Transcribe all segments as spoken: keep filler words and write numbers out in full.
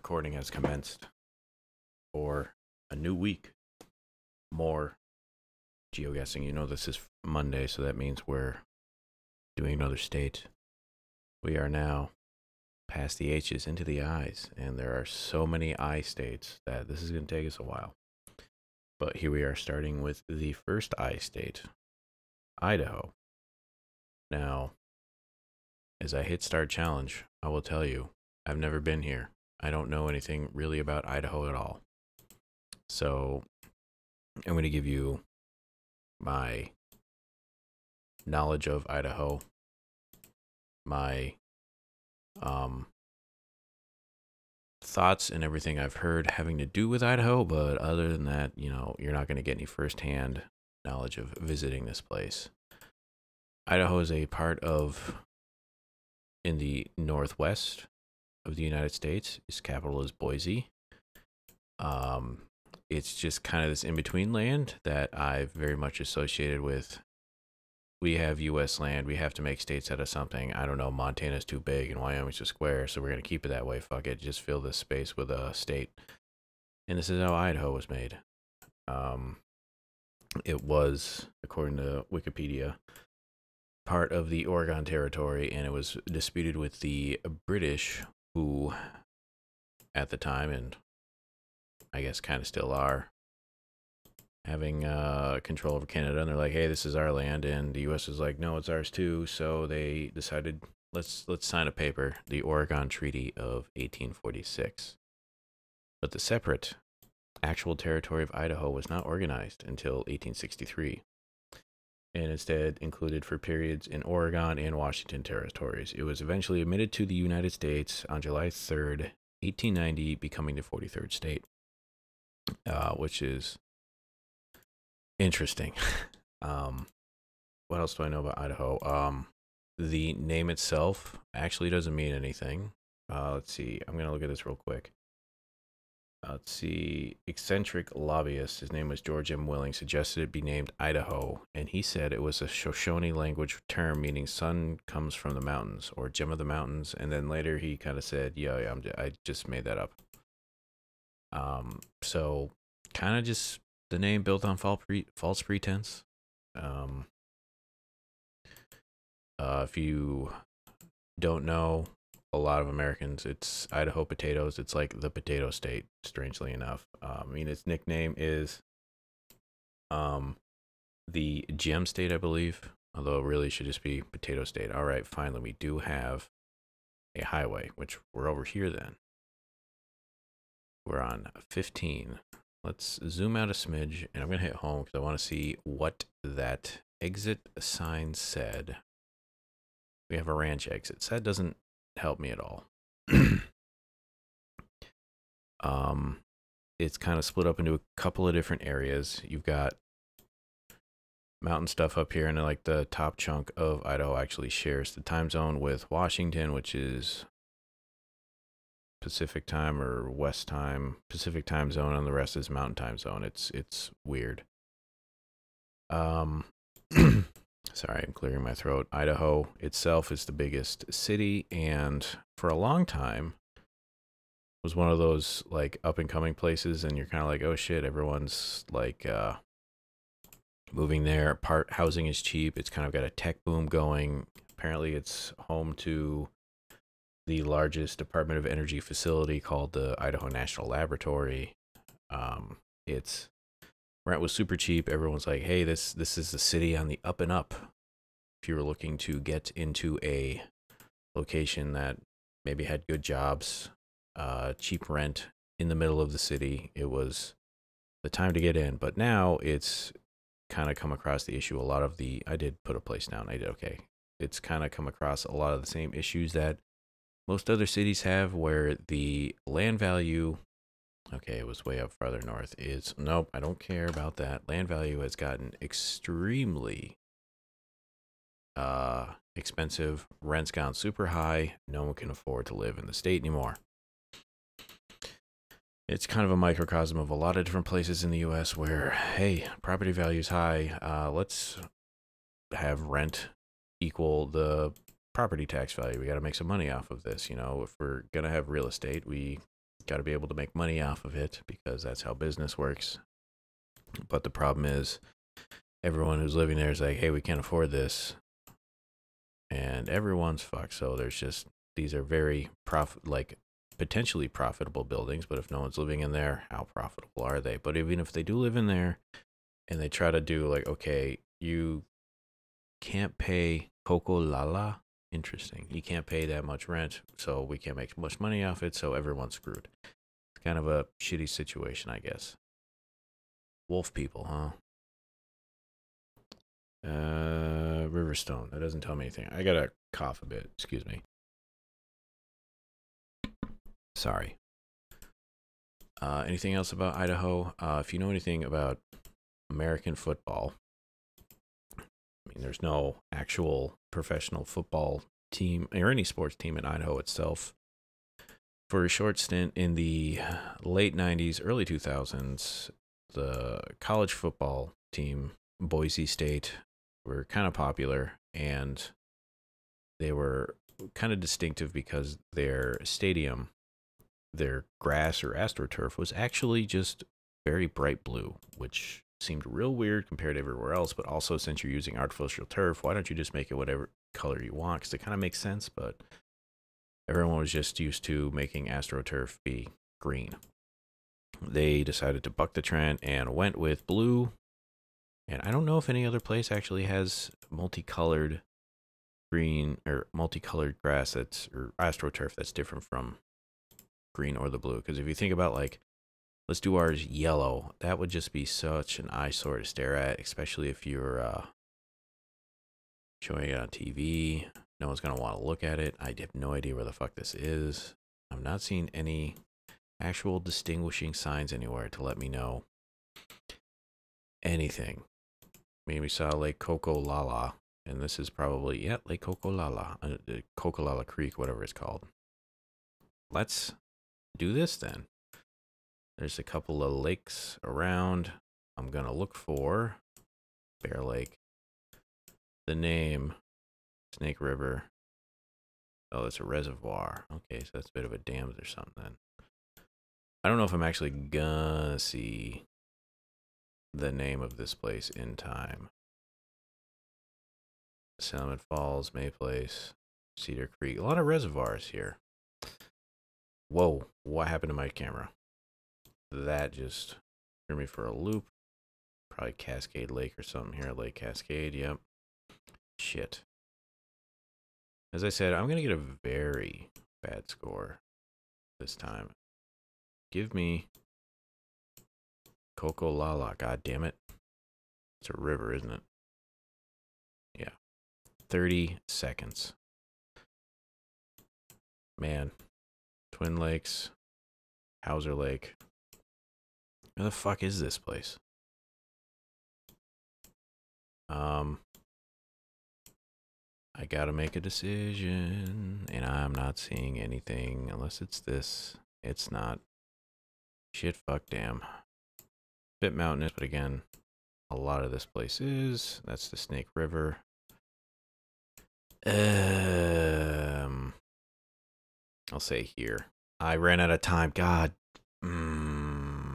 Recording has commenced for a new week. More geoguessing. You know, this is Monday, so that means we're doing another state. We are now past the H's into the I's, and there are so many I states that this is going to take us a while. But here we are, starting with the first I state, Idaho. Now, as I hit Start Challenge, I will tell you, I've never been here. I don't know anything really about Idaho at all. So I'm going to give you my knowledge of Idaho, my um, thoughts and everything I've heard having to do with Idaho. But other than that, you know, you're not going to get any firsthand knowledge of visiting this place. Idaho is a part of, in the northwest of the United States. Its capital is Boise. Um, it's just kind of this in-between land that I've very much associated with. We have U S land. We have to make states out of something. I don't know. Montana's too big and Wyoming's too square, so we're going to keep it that way. Fuck it. Just fill this space with a state. And this is how Idaho was made. Um, it was, according to Wikipedia, part of the Oregon Territory, and it was disputed with the British, who at the time, and I guess kind of still are, having uh, control over Canada, and they're like, hey, this is our land, and the U S was like, no, it's ours too, so they decided, let's, let's sign a paper, the Oregon Treaty of eighteen forty-six. But the separate, actual territory of Idaho was not organized until eighteen sixty-three, and instead included for periods in Oregon and Washington territories. It was eventually admitted to the United States on July third, eighteen ninety, becoming the forty-third state, uh, which is interesting. um, what else do I know about Idaho? Um, the name itself actually doesn't mean anything. Uh, let's see. I'm going to look at this real quick. Uh, let's see, eccentric lobbyist, his name was George M. Willing, suggested it be named Idaho, and he said it was a Shoshone language term meaning sun comes from the mountains, or gem of the mountains, and then later he kind of said, yeah, yeah I'm, I just made that up. Um, so, kind of just the name built on false, pre false pretense. Um, uh, if you don't know, a lot of Americans, it's Idaho potatoes. It's like the potato state, strangely enough. Uh, I mean, its nickname is um, the gem state, I believe, although it really should just be potato state. All right, finally, we do have a highway, which we're over here then. We're on fifteen. Let's zoom out a smidge, and I'm going to hit home because I want to see what that exit sign said. We have a ranch exit, so that doesn't help me at all. um it's kind of split up into a couple of different areas. You've got mountain stuff up here, and like the top chunk of Idaho actually shares the time zone with Washington, which is Pacific time or West time, Pacific time zone, and the rest is mountain time zone. It's it's weird. Um Sorry, I'm clearing my throat. Idaho itself is the biggest city, and for a long time was one of those like up and coming places, and you're kind of like, oh shit, everyone's like uh, moving there. Part housing is cheap. It's kind of got a tech boom going. Apparently it's home to the largest Department of Energy facility called the Idaho National Laboratory. Um, it's rent was super cheap. Everyone's like, hey, this this is the city on the up and up. If you were looking to get into a location that maybe had good jobs, uh, cheap rent in the middle of the city, it was the time to get in. But now it's kind of come across the issue. A lot of the, I did put a place down. I did okay. It's kind of come across a lot of the same issues that most other cities have, where the land value, okay, it was way up farther north, is, nope, I don't care about that. Land value has gotten extremely uh, expensive. Rent's gone super high. No one can afford to live in the state anymore. It's kind of a microcosm of a lot of different places in the U S where, hey, property value's high. Uh, let's have rent equal the property tax value. We got to make some money off of this. You know, if we're going to have real estate, we Got to be able to make money off of it because that's how business works. But the problem is everyone who's living there is like, hey, we can't afford this. And everyone's fucked. So there's just, these are very prof- like potentially profitable buildings, but if no one's living in there, how profitable are they? But even if they do live in there and they try to do like, okay, you can't pay Coco Lala. Interesting. You can't pay that much rent, so we can't make much money off it, so everyone's screwed. It's kind of a shitty situation, I guess. Wolf people, huh? Uh, Riverstone. That doesn't tell me anything. I gotta cough a bit. Excuse me. Sorry. Uh, anything else about Idaho? Uh, if you know anything about American football, I mean, there's no actual professional football team or any sports team in Idaho itself. For a short stint in the late nineties, early two thousands, the college football team, Boise State, were kind of popular, and they were kind of distinctive because their stadium, their grass or astroturf, was actually just very bright blue, which seemed real weird compared to everywhere else. But also, since you're using artificial turf, why don't you just make it whatever color you want? Because it kind of makes sense, but everyone was just used to making astroturf be green. They decided to buck the trend and went with blue. And I don't know if any other place actually has multicolored green or multicolored grass that's, or astroturf that's different from green or the blue. Because if you think about, like, let's do ours yellow. That would just be such an eyesore to stare at, especially if you're uh, showing it on T V. No one's going to want to look at it. I have no idea where the fuck this is. I'm not seeing any actual distinguishing signs anywhere to let me know anything. I mean, we saw Lake Coco Lala, and this is probably, yeah, Lake Coco Lala, uh, Coco Lala Creek, whatever it's called. Let's do this then. There's a couple of lakes around. I'm going to look for Bear Lake. The name, Snake River. Oh, it's a reservoir. Okay, so that's a bit of a dam or something. I don't know if I'm actually going to see the name of this place in time. Salmon Falls, May Place, Cedar Creek. A lot of reservoirs here. Whoa, what happened to my camera? That just threw me for a loop. Probably Cascade Lake or something here. Lake Cascade, yep. Shit. As I said, I'm going to get a very bad score this time. Give me Coco Lala, god damn it. It's a river, isn't it? Yeah. thirty seconds. Man. Twin Lakes. Hauser Lake. Where the fuck is this place? Um, I gotta make a decision, and I'm not seeing anything unless it's this. It's not. Shit, fuck, damn. Bit mountainous, but again, a lot of this place is. That's the Snake River. Um, I'll say here. I ran out of time. God. Mm.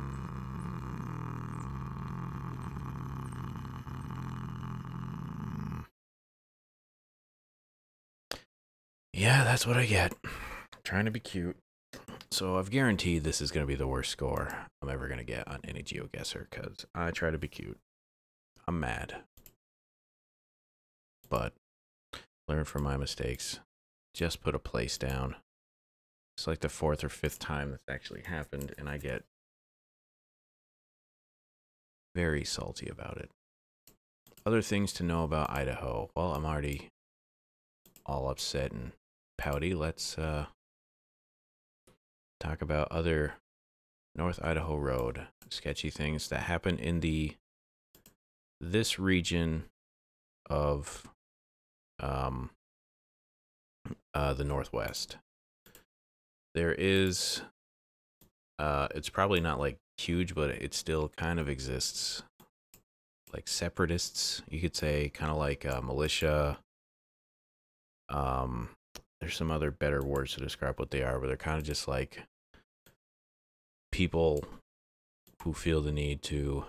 Yeah, that's what I get. Trying to be cute. So I've guaranteed this is going to be the worst score I'm ever going to get on any GeoGuessr, because I try to be cute. I'm mad. But learn from my mistakes. Just put a place down. It's like the fourth or fifth time that's actually happened, and I get very salty about it. Other things to know about Idaho. Well, I'm already all upset and pouty. Let's uh, talk about other North Idaho Road sketchy things that happen in the this region of um, uh, the Northwest. There is, uh, it's probably not like huge, but it still kind of exists. Like separatists, you could say, kind of like uh, militia. Um, there's some other better words to describe what they are, but they're kind of just like people who feel the need to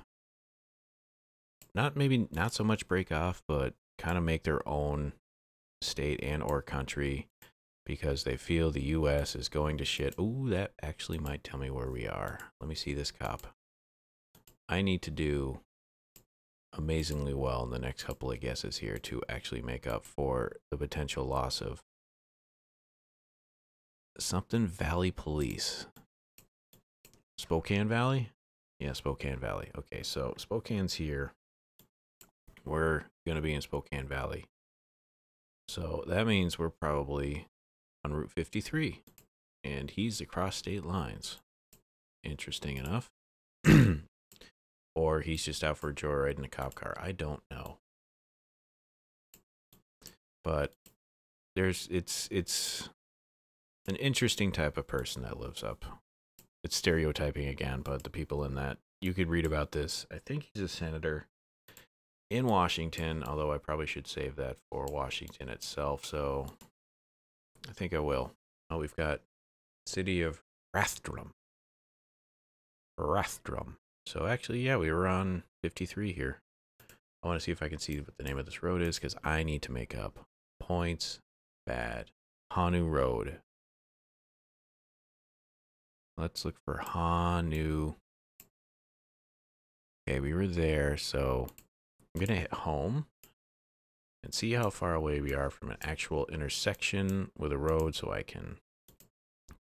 not maybe not so much break off, but kind of make their own state and or country because they feel the U S is going to shit. Ooh, that actually might tell me where we are. Let me see this cop. I need to do amazingly well in the next couple of guesses here to actually make up for the potential loss of something Valley Police. Spokane Valley? Yeah, Spokane Valley. Okay, so Spokane's here. We're going to be in Spokane Valley. So that means we're probably on Route fifty-three. And he's across state lines. Interesting enough. Or he's just out for a joyride in a cop car. I don't know. But there's it's it's an interesting type of person that lives up. It's stereotyping again, but the people in that, you could read about this. I think he's a senator in Washington, although I probably should save that for Washington itself, so I think I will. Oh, we've got city of Rathdrum. Rathdrum. So actually, yeah, we were on fifty-three here. I want to see if I can see what the name of this road is, because I need to make up points. Bad. Hanu Road. Let's look for Hanu. Okay, we were there, so I'm going to hit home and see how far away we are from an actual intersection with a road so I can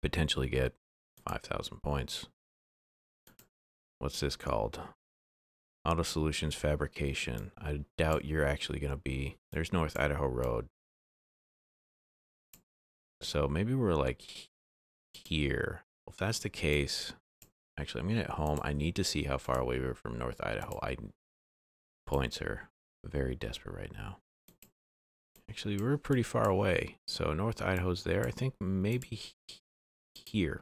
potentially get five thousand points. What's this called? Auto Solutions Fabrication. I doubt you're actually going to be... There's North Idaho Road. So maybe we're like here. If that's the case... Actually, I'm going to hit home. I need to see how far away we're from North Idaho. I Points are very desperate right now. Actually, we're pretty far away. So North Idaho's there. I think maybe here.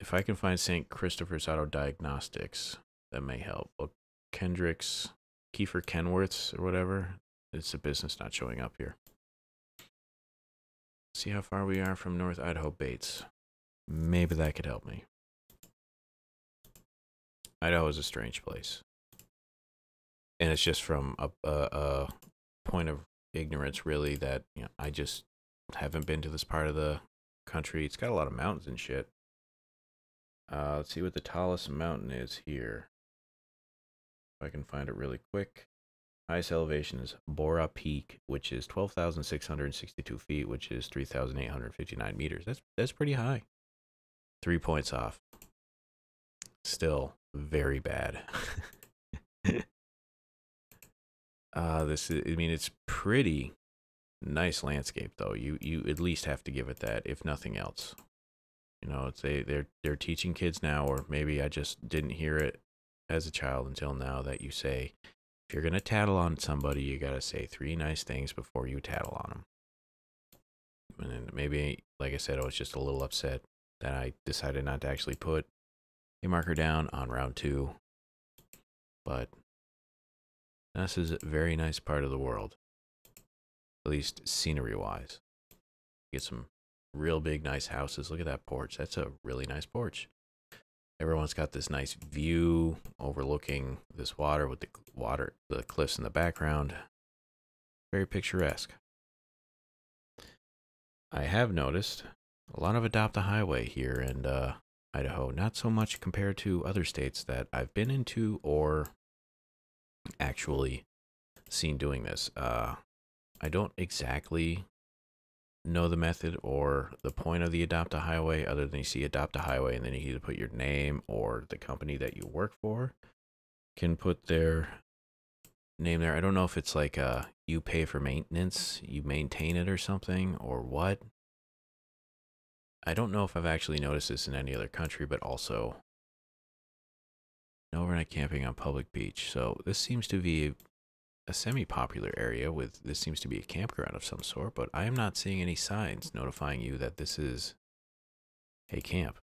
If I can find Saint Christopher's Auto Diagnostics, that may help. Well, Kendrick's, Kiefer Kenworth's or whatever. It's a business not showing up here. See how far we are from North Idaho Bates. Maybe that could help me. Idaho is a strange place. And it's just from a, a, a point of ignorance, really, that you know, I just haven't been to this part of the country. It's got a lot of mountains and shit. Uh, let's see what the tallest mountain is here. If I can find it really quick. Highest elevation is Bora Peak, which is twelve thousand six hundred sixty-two feet, which is three thousand eight hundred fifty-nine meters. That's, that's pretty high. Three points off. Still very bad. uh, this is, I mean, it's pretty nice landscape, though. You, you at least have to give it that, if nothing else. You know, it's they, they're, they're teaching kids now, or maybe I just didn't hear it as a child until now, that you say, if you're going to tattle on somebody, you got to say three nice things before you tattle on them. And then maybe, like I said, I was just a little upset that I decided not to actually put a marker down on round two. But this is a very nice part of the world, at least scenery-wise. Get some real big nice houses. Look at that porch. That's a really nice porch. Everyone's got this nice view overlooking this water with the water, the cliffs in the background. Very picturesque. I have noticed a lot of adopt a highway here in uh, Idaho. Not so much compared to other states that I've been into or actually seen doing this. Uh, I don't exactly know the method or the point of the adopt a highway, other than you see adopt a highway and then you need to put your name, or the company that you work for can put their name there. I don't know if it's like uh you pay for maintenance, you maintain it or something, or what. I don't know if I've actually noticed this in any other country, but also no overnight camping on public beach. So this seems to be a semi-popular area with, this seems to be a campground of some sort, but I am not seeing any signs notifying you that this is a camp.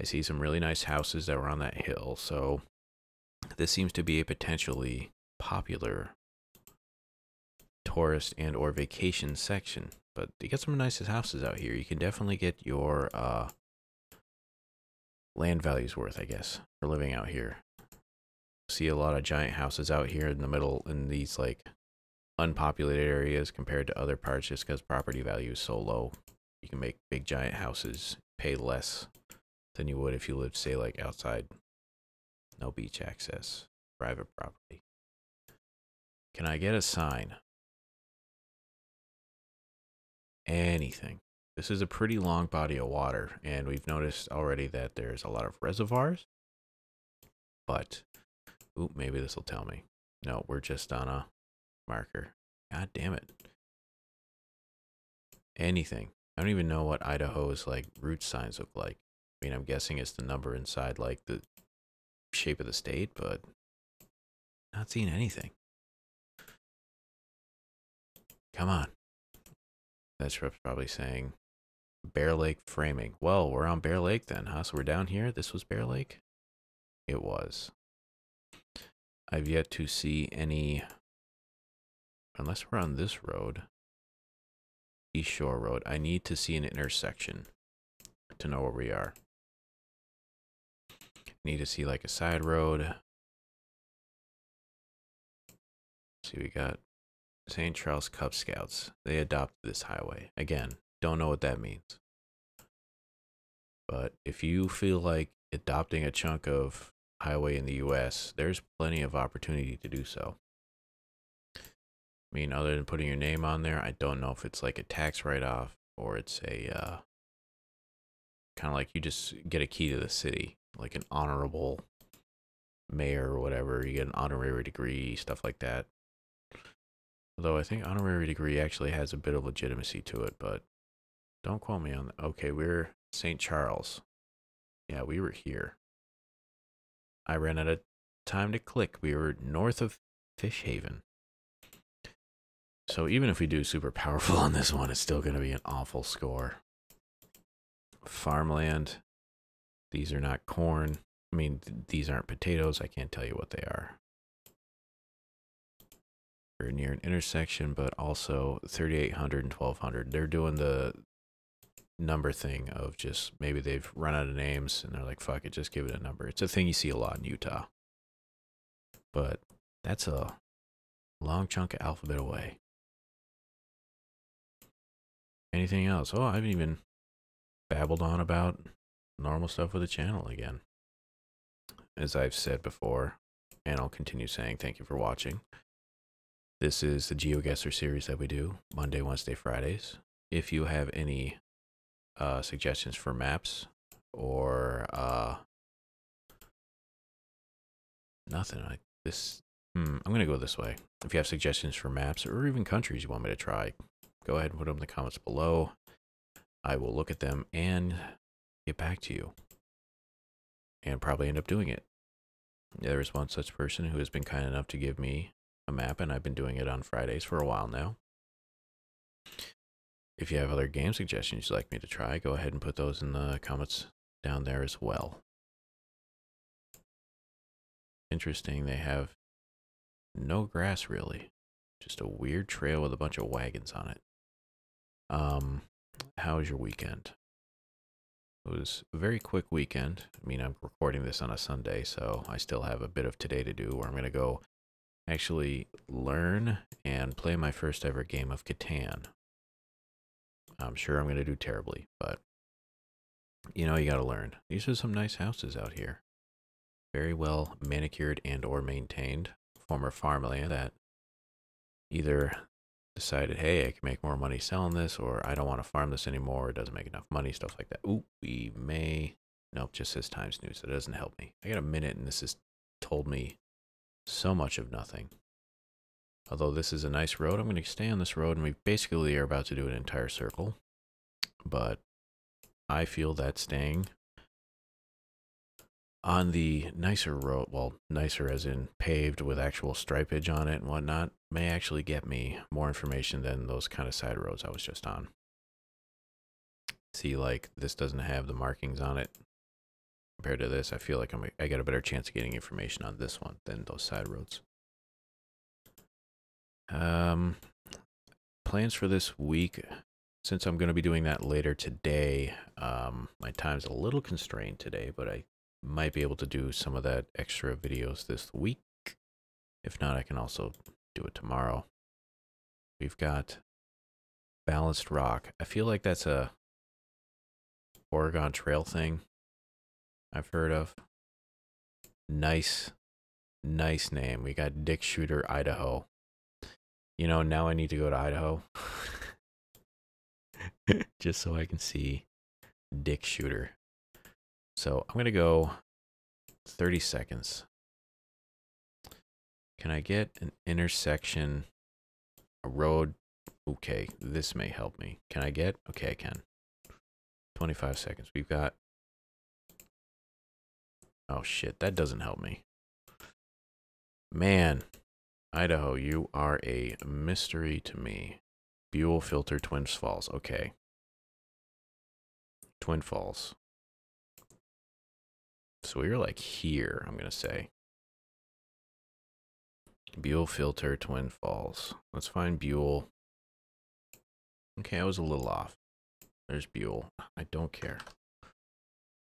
I see some really nice houses that were on that hill, so this seems to be a potentially popular tourist and or vacation section, but you get some nice houses out here. You can definitely get your uh, land value's worth, I guess, for living out here. See a lot of giant houses out here in the middle in these like unpopulated areas compared to other parts, just because property value is so low. You can make big giant houses, pay less than you would if you lived, say, like outside. No beach access, private property. Can I get a sign? Anything. This is a pretty long body of water, and we've noticed already that there's a lot of reservoirs. But, ooh, maybe this will tell me. No, we're just on a marker. God damn it. Anything. I don't even know what Idaho's, like, root signs look like. I mean, I'm guessing it's the number inside, like, the shape of the state, but not seeing anything. Come on. That's probably saying Bear Lake framing. Well, we're on Bear Lake then, huh? So we're down here. This was Bear Lake? It was. I've yet to see any, unless we're on this road, East Shore Road. I need to see an intersection to know where we are. Need to see like a side road. Let's see, we got Saint Charles Cub Scouts. They adopted this highway. Again, don't know what that means. But if you feel like adopting a chunk of highway in the U S, there's plenty of opportunity to do so. I mean, other than putting your name on there, I don't know if it's like a tax write-off or it's a uh, kind of like you just get a key to the city. Like an honorable mayor or whatever, you get an honorary degree, stuff like that. Although I think honorary degree actually has a bit of legitimacy to it, but don't quote me on that. Okay, we're Saint Charles. Yeah, we were here. I ran out of time to click. We were north of Fishhaven. So even if we do super powerful on this one, it's still going to be an awful score. Farmland. These are not corn. I mean, th these aren't potatoes. I can't tell you what they are. We're near an intersection, but also thirty-eight hundred and twelve hundred. They're doing the number thing of just, maybe they've run out of names and they're like, fuck it, just give it a number. It's a thing you see a lot in Utah. But that's a long chunk of alphabet away. Anything else? Oh, I haven't even babbled on about normal stuff with the channel again. As I've said before, and I'll continue saying, thank you for watching. This is the GeoGuessr series that we do Monday, Wednesday, Fridays. If you have any uh, suggestions for maps or uh, nothing like this, hmm, I'm gonna go this way. If you have suggestions for maps or even countries you want me to try, go ahead and put them in the comments below. I will look at them and get back to you and probably end up doing it. There is one such person who has been kind enough to give me a map, and I've been doing it on Fridays for a while now. If you have other game suggestions you'd like me to try, go ahead and put those in the comments down there as well. Interesting, they have no grass really, just a weird trail with a bunch of wagons on it. Um, how was your weekend? It was a very quick weekend. I mean, I'm recording this on a Sunday, so I still have a bit of today to do where I'm going to go actually learn and play my first ever game of Catan. I'm sure I'm going to do terribly, but, you know, you got to learn. These are some nice houses out here. Very well manicured and or maintained. Former farmland that either decided, hey, I can make more money selling this, or I don't want to farm this anymore, it doesn't make enough money, stuff like that. Ooh, we may, nope, just says Times News, so it doesn't help me. I got a minute, and this has told me so much of nothing. Although this is a nice road, I'm going to stay on this road, and we basically are about to do an entire circle, but I feel that staying on the nicer road, well, nicer as in paved with actual stripage on it and whatnot, may actually get me more information than those kind of side roads I was just on. See, like, this doesn't have the markings on it. Compared to this, I feel like I'm, I got a better chance of getting information on this one than those side roads. Um, plans for this week. since I'm going to be doing that later today, um, my time's a little constrained today, but I might be able to do some of that extra videos this week. If not, I can also do it tomorrow. We've got Balanced Rock. I feel like that's a Oregon Trail thing I've heard of. Nice, nice name. We got Dick Shooter, Idaho. You know, now I need to go to Idaho. Just so I can see Dick Shooter. So I'm going to go thirty seconds. Can I get an intersection, a road? Okay, this may help me. Can I get? Okay, I can. twenty-five seconds. We've got... Oh, shit. That doesn't help me. Man. Idaho, you are a mystery to me. Buell filter, Twin Falls. Okay. Twin Falls. So we're like here, I'm going to say. Buell filter, Twin Falls. Let's find Buell. Okay, I was a little off. There's Buell. I don't care.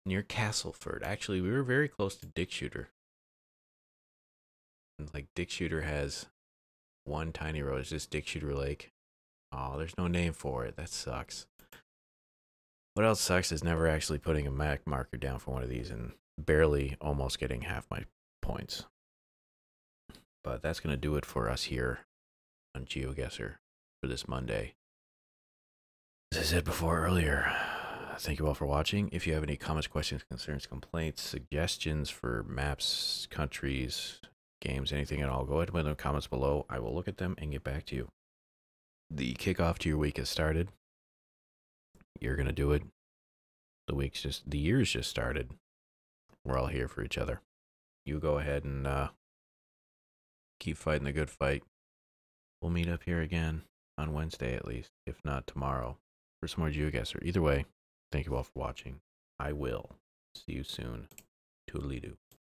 Near Castleford. Actually, we were very close to Dick Shooter. Like, Dick Shooter has one tiny road. Is this Dick Shooter Lake? Oh, there's no name for it. That sucks. What else sucks is never actually putting a Mac marker down for one of these and barely almost getting half my points. But that's going to do it for us here on GeoGuessr for this Monday. As I said before earlier, thank you all for watching. If you have any comments, questions, concerns, complaints, suggestions for maps, countries, games, anything at all, go ahead and put them in the comments below. I will look at them and get back to you. The kickoff to your week has started. You're going to do it. The week's just, the year's just started. We're all here for each other. You go ahead and uh, keep fighting the good fight. We'll meet up here again on Wednesday at least, if not tomorrow, for some more GeoGuessr. Either way, thank you all for watching. I will see you soon. Toodaloo.